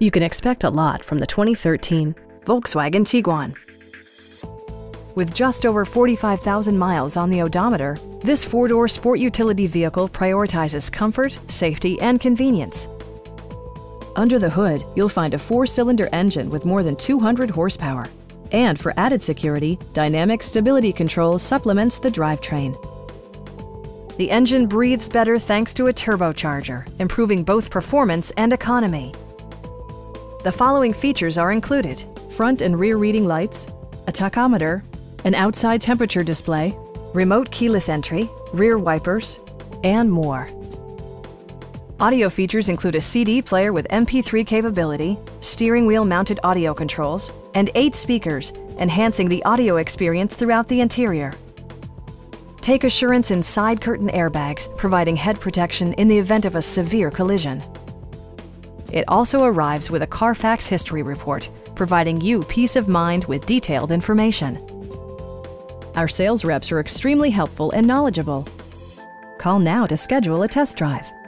You can expect a lot from the 2013 Volkswagen Tiguan. With just over 45,000 miles on the odometer, this four-door sport utility vehicle prioritizes comfort, safety, and convenience. Under the hood, you'll find a four-cylinder engine with more than 200 horsepower. And for added security, dynamic stability control supplements the drivetrain. The engine breathes better thanks to a turbocharger, improving both performance and economy. The following features are included: front and rear reading lights, a tachometer, an outside temperature display, remote keyless entry, rear wipers, and more. Audio features include a CD player with MP3 capability, steering wheel mounted audio controls, and 8 speakers, enhancing the audio experience throughout the interior. Take assurance in side curtain airbags, providing head protection in the event of a severe collision. It also arrives with a Carfax history report, providing you peace of mind with detailed information. Our sales reps are extremely helpful and knowledgeable. Call now to schedule a test drive.